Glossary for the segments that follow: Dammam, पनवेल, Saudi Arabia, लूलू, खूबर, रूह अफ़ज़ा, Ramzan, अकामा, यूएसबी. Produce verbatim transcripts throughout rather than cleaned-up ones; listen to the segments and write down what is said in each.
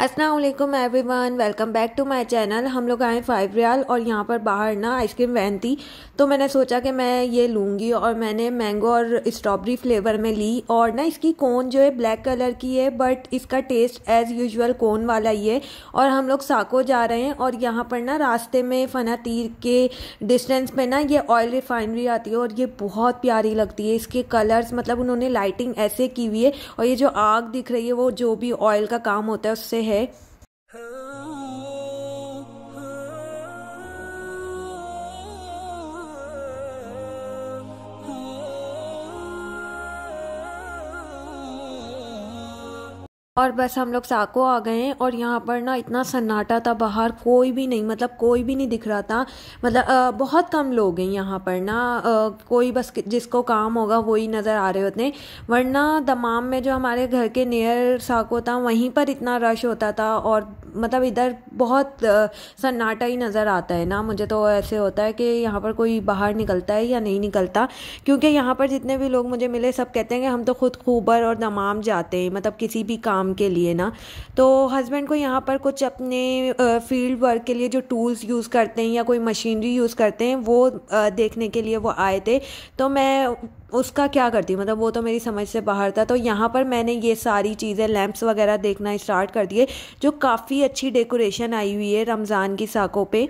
अस्सलाम वालेकुम everyone, welcome back to my channel. हम लोग आए फाइव रियाल और यहाँ पर बाहर ना आइसक्रीम वैन थी, तो मैंने सोचा कि मैं ये लूँगी और मैंने मैंगो और स्ट्रॉबेरी फ्लेवर में ली। और ना इसकी कोन जो है ब्लैक कलर की है, बट इसका टेस्ट एज़ यूजुअल कोन वाला ही है। और हम लोग साको जा रहे हैं और यहाँ पर ना रास्ते में फना तीर के डिस्टेंस पर ना ये ऑयल रिफाइनरी आती है और ये बहुत प्यारी लगती है। इसके कलर्स मतलब उन्होंने लाइटिंग ऐसे की हुई है और ये जो आग दिख रही है वो जो भी ऑयल का काम होता है उससे है। और बस हम लोग साको आ गए हैं और यहाँ पर ना इतना सन्नाटा था बाहर, कोई भी नहीं, मतलब कोई भी नहीं दिख रहा था। मतलब आ, बहुत कम लोग हैं यहाँ पर ना, आ, कोई बस जिसको काम होगा वही नज़र आ रहे होते हैं। वरना दमाम में जो हमारे घर के नियर साको था वहीं पर इतना रश होता था और मतलब इधर बहुत सन्नाटा ही नज़र आता है ना। मुझे तो ऐसे होता है कि यहाँ पर कोई बाहर निकलता है या नहीं निकलता, क्योंकि यहाँ पर जितने भी लोग मुझे मिले सब कहते हैं कि हम तो खुद खूबर और दमाम जाते हैं, मतलब किसी भी काम के लिए ना। तो हस्बैंड को यहाँ पर कुछ अपने फील्ड वर्क के लिए जो टूल्स यूज़ करते हैं या कोई मशीनरी यूज़ करते हैं वो देखने के लिए वो आए थे। तो मैं उसका क्या करती, मतलब वो तो मेरी समझ से बाहर था। तो यहाँ पर मैंने ये सारी चीज़ें लैंप्स वगैरह देखना स्टार्ट कर दिए, जो काफ़ी अच्छी डेकोरेशन आई हुई है रमज़ान की साकों पे।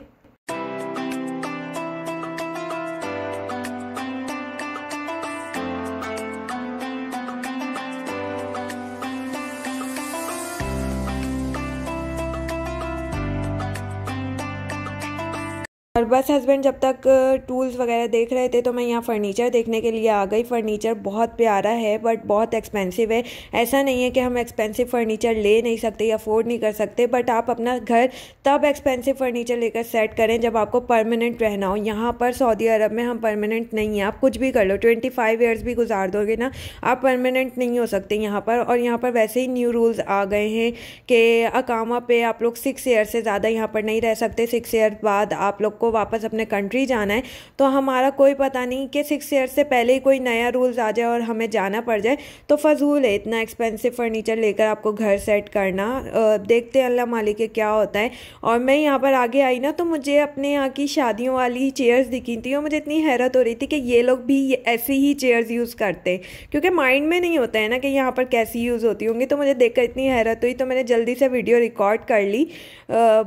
और बस हस्बैंड जब तक टूल्स वगैरह देख रहे थे तो मैं यहाँ फ़र्नीचर देखने के लिए आ गई। फ़र्नीचर बहुत प्यारा है बट बहुत एक्सपेंसिव है। ऐसा नहीं है कि हम एक्सपेंसिव फ़र्नीचर ले नहीं सकते या अफोर्ड नहीं कर सकते, बट आप अपना घर तब एक्सपेंसिव फ़र्नीचर लेकर सेट करें जब आपको परमानेंट रहना हो। यहाँ पर सऊदी अरब में हम परमानेंट नहीं हैं, आप कुछ भी कर लो, ट्वेंटी फाइव ईयर्स भी गुजार दोगे ना, आप परमानेंट नहीं हो सकते यहाँ पर। और यहाँ पर वैसे ही न्यू रूल्स आ गए हैं कि अकामा पे आप लोग सिक्स ईयर से ज़्यादा यहाँ पर नहीं रह सकते। सिक्स ईयर बाद आप लोग को वापस अपने कंट्री जाना है। तो हमारा कोई पता नहीं कि सिक्स ईयर से पहले ही कोई नया रूल्स आ जाए और हमें जाना पड़ जाए, तो फजूल है इतना एक्सपेंसिव फर्नीचर लेकर आपको घर सेट करना। देखते हैं अल्लाह मालिक के क्या होता है। और मैं यहाँ पर आगे आई ना तो मुझे अपने यहाँ की शादियों वाली चेयर्स दिखी थी और मुझे इतनी हैरत हो रही थी कि ये लोग भी ऐसी ही चेयर्स यूज़ करते हैं, क्योंकि माइंड में नहीं होता है ना कि यहाँ पर कैसी यूज़ होती होंगी। तो मुझे देखकर इतनी हैरत हुई, तो मैंने जल्दी से वीडियो रिकॉर्ड कर ली।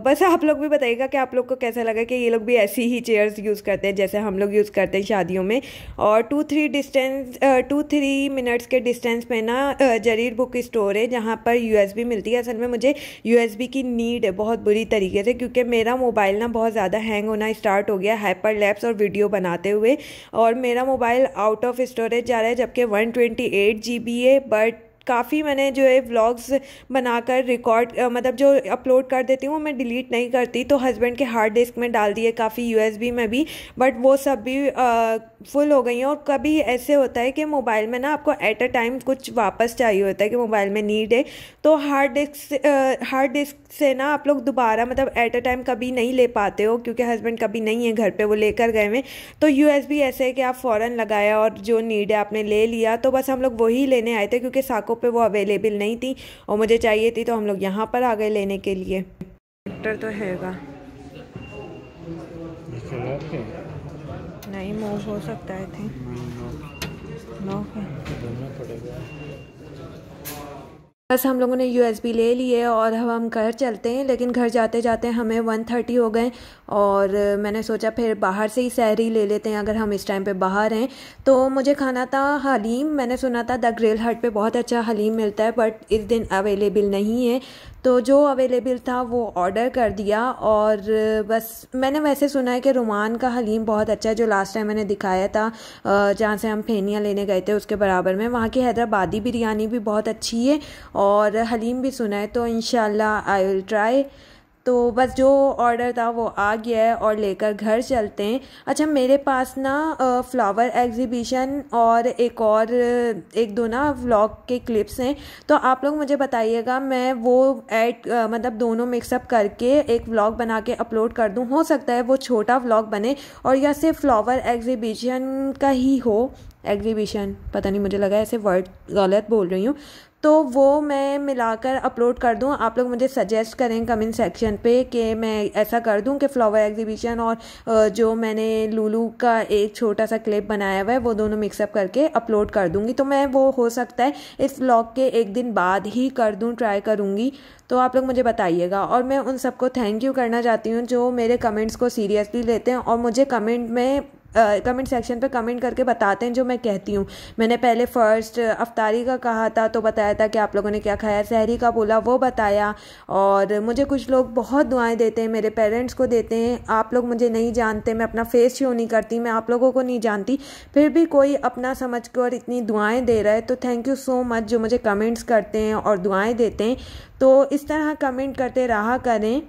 बस आप लोग भी बताइएगा कि आप लोग को कैसा लगा कि ये लोग भी ऐसी ही चेयर्स यूज़ करते हैं जैसे हम लोग यूज़ करते हैं शादियों में। और two three distance two three minutes के डिस्टेंस पे ना जरीर बुक स्टोर है जहाँ पर यूएसबी मिलती है। असल में मुझे यूएसबी की नीड है बहुत बुरी तरीके से, क्योंकि मेरा मोबाइल ना बहुत ज़्यादा हैंग होना स्टार्ट हो गया हाइपर लैप्स और वीडियो बनाते हुए, और मेरा मोबाइल आउट ऑफ स्टोरेज जा रहा है जबकि वन ट्वेंटी एट जी बी है। बट काफ़ी मैंने जो है व्लॉग्स बनाकर रिकॉर्ड मतलब जो अपलोड कर देती हूँ वो मैं डिलीट नहीं करती, तो हस्बैंड के हार्ड डिस्क में डाल दिए काफ़ी, यूएसबी में भी, बट वो सब भी आ, फुल हो गई हैं। और कभी ऐसे होता है कि मोबाइल में ना आपको एट अ टाइम कुछ वापस चाहिए होता है कि मोबाइल में नीड है, तो हार्ड डिस्क हार्ड डिस्क से ना आप लोग दोबारा मतलब एट अ टाइम कभी नहीं ले पाते हो, क्योंकि हस्बैंड कभी नहीं है घर पर, वो लेकर गए हुए। तो यूएसबी ऐसे है कि आप फ़ौरन लगाया और जो नीड है आपने ले लिया। तो बस हम लोग वही लेने आए थे, क्योंकि साको पे वो अवेलेबल नहीं थी और मुझे चाहिए थी, तो हम लोग यहाँ पर आ गए लेने के लिए। ट्रैक्टर तो हैगा नहीं, मूव हो सकता है थे। बस हम लोगों ने यूएसबी ले लिए और अब हम घर चलते हैं, लेकिन घर जाते जाते हमें वन थर्टी हो गए और मैंने सोचा फिर बाहर से ही सहरी ले लेते हैं अगर हम इस टाइम पे बाहर हैं। तो मुझे खाना था हलीम, मैंने सुना था द ग्रिल हट पे बहुत अच्छा हलीम मिलता है बट इस दिन अवेलेबल नहीं है, तो जो अवेलेबल था वो ऑर्डर कर दिया। और बस मैंने वैसे सुना है कि रुमान का हलीम बहुत अच्छा है, जो लास्ट टाइम मैंने दिखाया था जहाँ से हम फेनियाँ लेने गए थे उसके बराबर में, वहाँ की हैदराबादी बिरयानी भी बहुत अच्छी है और हलीम भी सुना है। तो इंशाल्लाह आई विल ट्राई। तो बस जो ऑर्डर था वो आ गया है और लेकर घर चलते हैं। अच्छा, मेरे पास ना फ्लावर एग्जीबिशन और एक और एक दो ना व्लॉग के क्लिप्स हैं, तो आप लोग मुझे बताइएगा मैं वो ऐड मतलब दोनों मिक्सअप करके एक व्लॉग बना के अपलोड कर दूं। हो सकता है वो छोटा व्लॉग बने और या सिर्फ फ्लावर एग्जीबिशन का ही हो, एग्जीबिशन, पता नहीं, मुझे लगा ऐसे वर्ड गलत बोल रही हूँ। तो वो मैं मिलाकर अपलोड कर दूँ। आप लोग मुझे सजेस्ट करें कमेंट सेक्शन पे कि मैं ऐसा कर दूँ कि फ्लावर एग्जीबिशन और जो मैंने लूलू का एक छोटा सा क्लिप बनाया हुआ है वो दोनों मिक्सअप करके अपलोड कर दूँगी। तो मैं वो हो सकता है इस व्लॉग के एक दिन बाद ही कर दूँ, ट्राई करूँगी। तो आप लोग मुझे बताइएगा। और मैं उन सबको थैंक यू करना चाहती हूँ जो मेरे कमेंट्स को सीरियसली लेते हैं और मुझे कमेंट में कमेंट सेक्शन पे कमेंट करके बताते हैं जो मैं कहती हूँ। मैंने पहले फ़र्स्ट अफ्तारी का कहा था तो बताया था कि आप लोगों ने क्या खाया, सहरी का बोला वो बताया। और मुझे कुछ लोग बहुत दुआएं देते हैं, मेरे पेरेंट्स को देते हैं। आप लोग मुझे नहीं जानते, मैं अपना फेस शो नहीं करती, मैं आप लोगों को नहीं जानती, फिर भी कोई अपना समझ के और इतनी दुआएँ दे रहा है तो थैंक यू सो मच जो मुझे कमेंट्स करते हैं और दुआएँ देते हैं। तो इस तरह कमेंट करते रहा करें।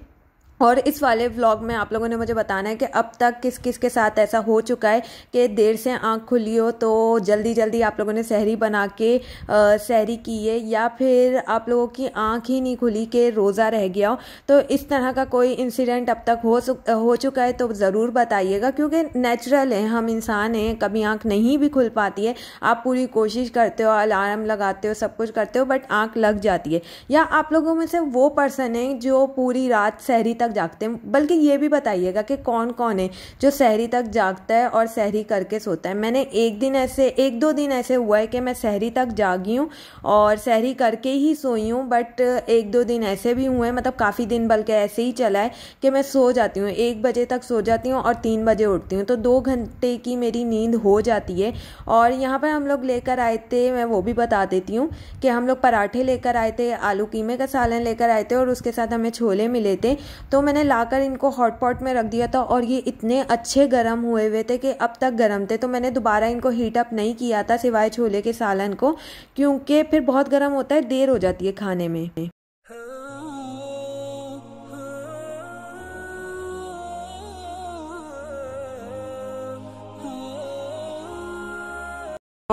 और इस वाले व्लॉग में आप लोगों ने मुझे बताना है कि अब तक किस किस के साथ ऐसा हो चुका है कि देर से आँख खुली हो तो जल्दी जल्दी आप लोगों ने सहरी बना के सहरी की है, या फिर आप लोगों की आँख ही नहीं खुली कि रोज़ा रह गया हो। तो इस तरह का कोई इंसिडेंट अब तक हो हो चुका है तो ज़रूर बताइएगा, क्योंकि नेचुरल है, हम इंसान हैं, कभी आँख नहीं भी खुल पाती है। आप पूरी कोशिश करते हो, अलार्म लगाते हो, सब कुछ करते हो, बट आँख लग जाती है। या आप लोगों में से वो पर्सन है जो पूरी रात सहरी तक जागते हैं, बल्कि ये भी बताइएगा कि कौन कौन है जो सहरी तक जागता है और सहरी करके सोता है। मैंने एक दिन ऐसे एक दो दिन ऐसे हुआ है कि मैं सहरी तक जागी हूँ और सहरी करके ही सोई हूँ, बट एक दो दिन ऐसे भी हुए, मतलब काफ़ी दिन बल्कि ऐसे ही चला है कि मैं सो जाती हूँ, एक बजे तक सो जाती हूँ और तीन बजे उठती हूँ, तो दो घंटे की मेरी नींद हो जाती है। और यहाँ पर हम लोग लेकर आए थे, मैं वो भी बता देती हूँ कि हम लोग पराठे लेकर आए थे, आलू कीमे का सालन लेकर आए थे और उसके साथ हमें छोले मिले थे। तो मैंने लाकर इनको हॉटपॉट में रख दिया था और ये इतने अच्छे गर्म हुए हुए थे कि अब तक गर्म थे। तो मैंने दोबारा इनको हीट अप नहीं किया था सिवाय छोले के सालन को, क्योंकि फिर बहुत गर्म होता है, देर हो जाती है खाने में।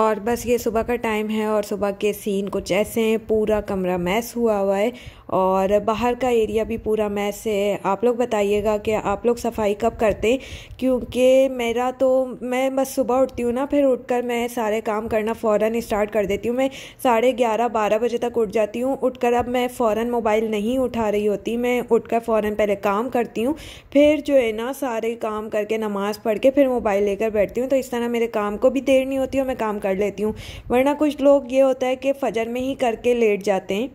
और बस ये सुबह का टाइम है और सुबह के सीन कुछ ऐसे हैं। पूरा कमरा मैस हुआ हुआ है और बाहर का एरिया भी पूरा मैस है। आप लोग बताइएगा कि आप लोग सफाई कब करते, क्योंकि मेरा तो मैं बस सुबह उठती हूँ ना, फिर उठकर मैं सारे काम करना फ़ौरन स्टार्ट कर देती हूँ। मैं साढ़े ग्यारह बारह बजे तक उठ जाती हूँ। उठकर अब मैं फ़ौरन मोबाइल नहीं उठा रही होती, मैं उठकर फ़ौरन पहले काम करती हूँ, फिर जो है ना सारे काम करके नमाज़ पढ़ के फिर मोबाइल लेकर बैठती हूँ। तो इस तरह मेरे काम को भी देर नहीं होती और मैं काम कर लेती हूँ। वरना कुछ लोग ये होता है कि फजर में ही करके लेट जाते हैं।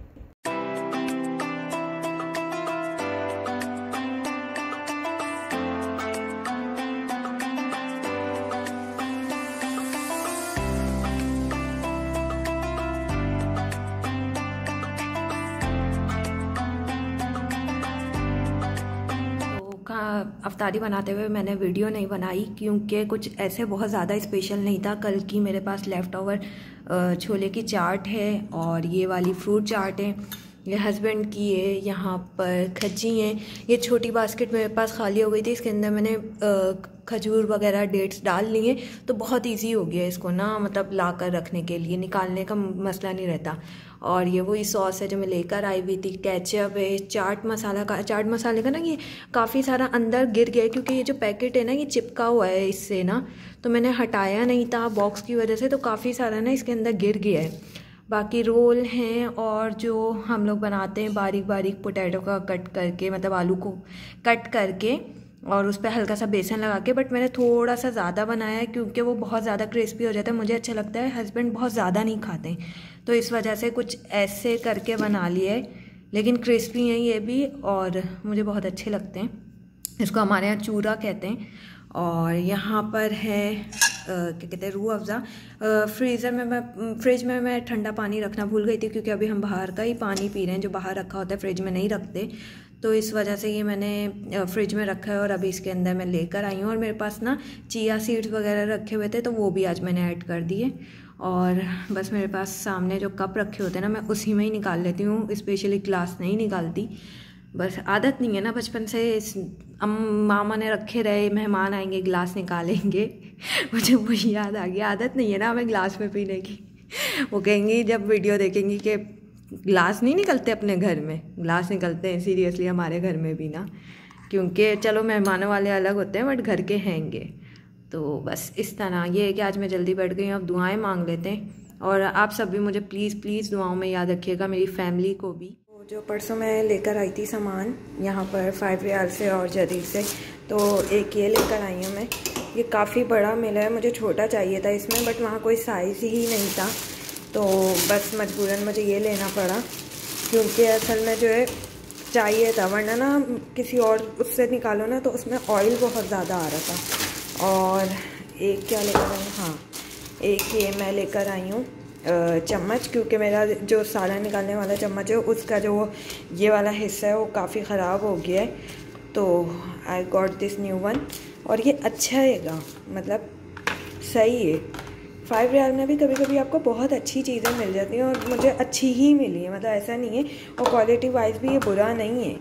अफ्तारी बनाते हुए मैंने वीडियो नहीं बनाई क्योंकि कुछ ऐसे बहुत ज़्यादा स्पेशल नहीं था। कल की मेरे पास लेफ़्ट ओवर छोले की चाट है और ये वाली फ्रूट चाट है, ये हस्बैंड की है, यहाँ पर खज्जी हैं। ये छोटी बास्केट मेरे पास खाली हो गई थी, इसके अंदर मैंने खजूर वगैरह डेट्स डाल लिए, तो बहुत इजी हो गया इसको ना, मतलब लाकर रखने के लिए निकालने का मसला नहीं रहता। और ये वही सॉस है जो मैं लेकर आई हुई थी, केचप है, चाट मसाला का चाट मसाले का ना ये काफ़ी सारा अंदर गिर गया क्योंकि ये जो पैकेट है ना ये चिपका हुआ है इससे ना, तो मैंने हटाया नहीं था बॉक्स की वजह से, तो काफ़ी सारा ना इसके अंदर गिर गया है। बाकी रोल हैं और जो हम लोग बनाते हैं बारीक बारीक पोटैटो का कट करके, मतलब आलू को कट करके और उस पर हल्का सा बेसन लगा के, बट मैंने थोड़ा सा ज़्यादा बनाया है क्योंकि वो बहुत ज़्यादा क्रिस्पी हो जाता है, मुझे अच्छा लगता है, हस्बैंड बहुत ज़्यादा नहीं खाते हैं, तो इस वजह से कुछ ऐसे करके बना लिए है। लेकिन क्रिस्पी हैं ये भी और मुझे बहुत अच्छे लगते हैं। इसको हमारे यहाँ चूरा कहते हैं। और यहाँ पर है क्या कहते हैं रूह अफ़ज़ा, फ्रीज़र में मैं फ्रिज में मैं ठंडा पानी रखना भूल गई थी क्योंकि अभी हम बाहर का ही पानी पी रहे हैं, जो बाहर रखा होता है फ्रिज में नहीं रखते, तो इस वजह से ये मैंने फ्रिज में रखा है और अभी इसके अंदर मैं लेकर आई हूँ। और मेरे पास ना चिया सीड्स वगैरह रखे हुए थे तो वो भी आज मैंने ऐड कर दिए। और बस मेरे पास सामने जो कप रखे होते हैं ना मैं उसी में ही निकाल लेती हूँ, स्पेशली ग्लास नहीं निकालती, बस आदत नहीं है ना बचपन से। मामा ने रखे रहे, मेहमान आएंगे गिलास निकालेंगे, मुझे वो याद आ गया, आदत नहीं है ना हमें गिलास में पीने की। वो कहेंगी जब वीडियो देखेंगी कि गिलास नहीं निकलते अपने घर में, गिलास निकलते हैं सीरियसली हमारे घर में भी ना, क्योंकि चलो मेहमानों वाले अलग होते हैं बट घर के हैंगे। तो बस इस तरह ये है कि आज मैं जल्दी बैठ गई हूँ, अब दुआएँ मांग लेते हैं और आप सब भी मुझे प्लीज़ प्लीज़ दुआओं में याद रखिएगा, मेरी फैमिली को भी। जो परसों मैं लेकर आई थी सामान यहाँ पर फाइव रियाल से और जदीद से, तो एक ये लेकर आई हूँ मैं। ये काफ़ी बड़ा मिला है, मुझे छोटा चाहिए था इसमें, बट वहाँ कोई साइज़ ही नहीं था, तो बस मजबूरन मुझे ये लेना पड़ा क्योंकि असल में जो है चाहिए था, वरना ना किसी और उससे निकालो ना तो उसमें ऑयल बहुत ज़्यादा आ रहा था। और एक क्या लेकर आई, हाँ एक ये मैं लेकर आई हूँ चम्मच, क्योंकि मेरा जो सारा निकालने वाला चम्मच है उसका जो वो ये वाला हिस्सा है वो काफ़ी ख़राब हो गया है, तो I got this new one. और ये अच्छा हैगा, मतलब सही है। फाइव रियाल में भी कभी कभी आपको बहुत अच्छी चीज़ें मिल जाती हैं और मुझे अच्छी ही मिली है, मतलब ऐसा नहीं है, और क्वालिटी वाइज भी ये बुरा नहीं है।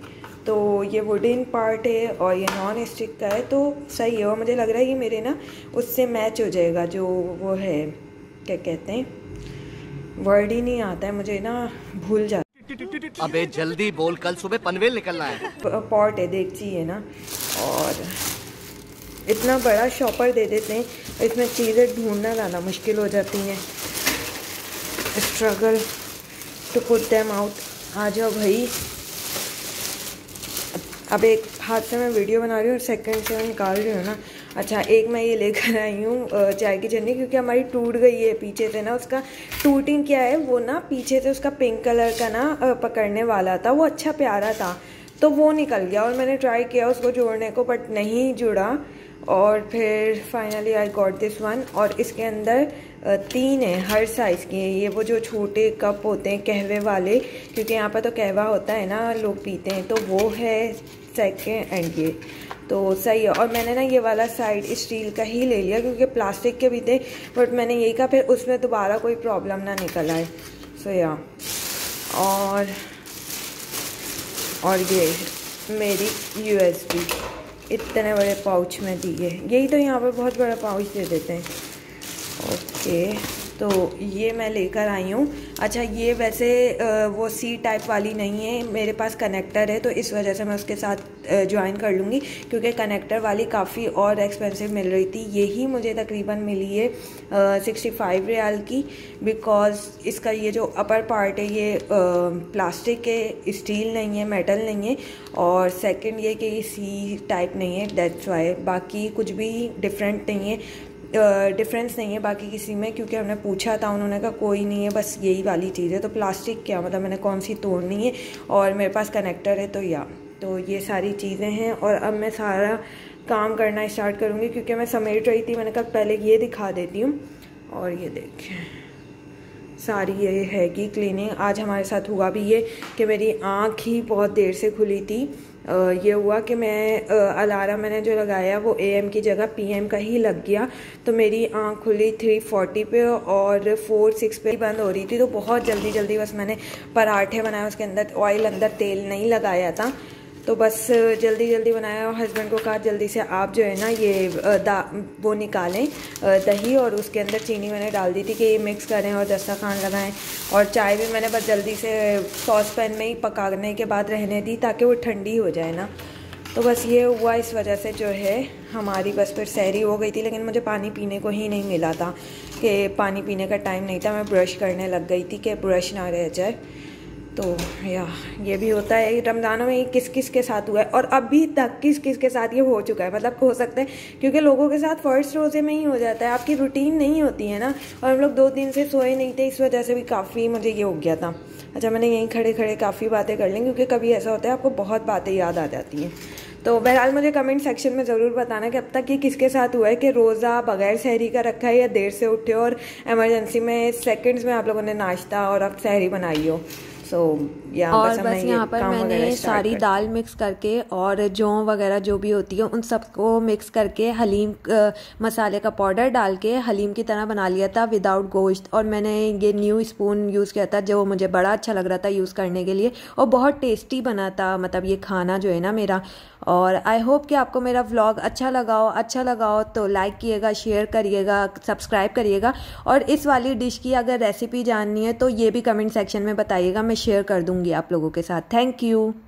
तो ये वुडन पार्ट है और ये नॉन स्टिक का है, तो सही है। और मुझे लग रहा है ये मेरे ना उससे मैच हो जाएगा, जो वो है क्या कहते हैं, वर्ड ही नहीं आता है मुझे ना, भूल जाता। अबे जल्दी बोल, कल सुबह पनवेल निकलना है। पॉट है, देखती है ना, और इतना बड़ा शॉपर दे देते हैं, इसमें चीज़ें ढूंढना ज़्यादा मुश्किल हो जाती हैं। Struggle to put them out. आ जाओ भाई, अब एक हाथ से मैं वीडियो बना रही हूँ और सेकंड से मैं निकाल रही हूँ ना। अच्छा, एक मैं ये लेकर आई हूँ चाय की चन्नी, क्योंकि हमारी टूट गई है पीछे से ना, उसका टूटिंग क्या है वो ना, पीछे से उसका पिंक कलर का ना पकड़ने वाला था, वो अच्छा प्यारा था, तो वो निकल गया। और मैंने ट्राई किया उसको जोड़ने को बट नहीं जुड़ा, और फिर finally I got this one. और इसके अंदर तीन है, हर साइज़ की है। ये वो जो छोटे कप होते हैं कहवे वाले, क्योंकि यहाँ पर तो कहवा होता है ना, लोग पीते हैं, तो वो है सेकेंड एंड ये, तो सही है। और मैंने ना ये वाला साइड स्टील का ही ले लिया क्योंकि प्लास्टिक के भी थे, बट मैंने यही कहा फिर उसमें दोबारा कोई प्रॉब्लम ना निकल आए, सो या। और और ये मेरी यूएसबी इतने बड़े पाउच में दी है, यही तो यहाँ पर बहुत बड़ा पाउच दे देते हैं। ओके, तो ये मैं लेकर आई हूँ। अच्छा, ये वैसे वो सी टाइप वाली नहीं है, मेरे पास कनेक्टर है, तो इस वजह से मैं उसके साथ ज्वाइन कर लूँगी, क्योंकि कनेक्टर वाली काफ़ी और एक्सपेंसिव मिल रही थी। यही मुझे तकरीबन मिली है सिक्सटी फाइव रियाल की, बिकॉज़ इसका ये जो अपर पार्ट है ये प्लास्टिक है, स्टील नहीं है, मेटल नहीं है, और सेकेंड ये कि सी टाइप नहीं है, डेट्स वाई। बाकी कुछ भी डिफरेंट नहीं है, डिफरेंस uh, नहीं है बाकी किसी में, क्योंकि हमने पूछा था, उन्होंने कहा कोई नहीं है, बस यही वाली चीज़ है। तो प्लास्टिक क्या मतलब, मैंने कौन सी तोड़नी है, और मेरे पास कनेक्टर है, तो या तो ये सारी चीज़ें हैं। और अब मैं सारा काम करना स्टार्ट करूँगी क्योंकि मैं समेट रही थी, मैंने कहा पहले ये दिखा देती हूँ। और ये देखें सारी ये है कि क्लीनिंग। आज हमारे साथ हुआ भी ये कि मेरी आँख ही बहुत देर से खुली थी। ये हुआ कि मैं अलार्म मैंने जो लगाया वो एएम की जगह पीएम का ही लग गया, तो मेरी आँख खुली थ्री फोर्टी पे और फोर सिक्स पे बंद हो रही थी। तो बहुत जल्दी जल्दी बस मैंने पराठे बनाए, उसके अंदर ऑयल अंदर तेल नहीं लगाया था, तो बस जल्दी जल्दी बनाया। और हस्बैंड को कहा जल्दी से आप जो है ना ये दा वो निकालें दही, और उसके अंदर चीनी मैंने डाल दी थी कि ये मिक्स करें और दस्तरखान लगाएं। और चाय भी मैंने बस जल्दी से सॉस पैन में ही पकाने के बाद रहने दी ताकि वो ठंडी हो जाए ना, तो बस ये हुआ। इस वजह से जो है हमारी बस फिर सहरी हो गई थी, लेकिन मुझे पानी पीने को ही नहीं मिला था कि पानी पीने का टाइम नहीं था, मैं ब्रश करने लग गई थी कि ब्रश ना रह जाए। तो या ये भी होता है रमज़ानों में, ये किस किस के साथ हुआ है और अभी तक किस किस के साथ ये हो चुका है, मतलब हो सकता है क्योंकि लोगों के साथ फर्स्ट रोज़े में ही हो जाता है, आपकी रूटीन नहीं होती है ना। और हम लोग दो दिन से सोए नहीं थे, इस वजह से भी काफ़ी मुझे ये हो गया था। अच्छा, मैंने यहीं खड़े खड़े काफ़ी बातें कर ली, क्योंकि कभी ऐसा होता है आपको बहुत बातें याद आ जाती हैं। तो बहरहाल मुझे कमेंट सेक्शन में ज़रूर बताना कि अब तक ये किसके साथ हुआ है, कि रोज़ा बगैर सहरी का रखा है या देर से उठे और इमरजेंसी में सेकेंड्स में आप लोगों ने नाश्ता और अब सहरी बनाई हो। So, yeah, और बस, बस यहाँ पर मैंने सारी दाल मिक्स करके और जौ वगैरह जो भी होती है उन सबको मिक्स करके हलीम आ, मसाले का पाउडर डाल के हलीम की तरह बना लिया था विदाउट गोश्त। और मैंने ये न्यू स्पून यूज़ किया था जो मुझे बड़ा अच्छा लग रहा था यूज़ करने के लिए, और बहुत टेस्टी बना था, मतलब ये खाना जो है ना मेरा। और आई होप कि आपको मेरा व्लॉग अच्छा लगा हो। अच्छा लगा हो तो लाइक किएगा, शेयर करिएगा, सब्सक्राइब करिएगा। और इस वाली डिश की अगर रेसिपी जाननी है तो ये भी कमेंट सेक्शन में बताइएगा, शेयर कर दूंगी आप लोगों के साथ। Thank you.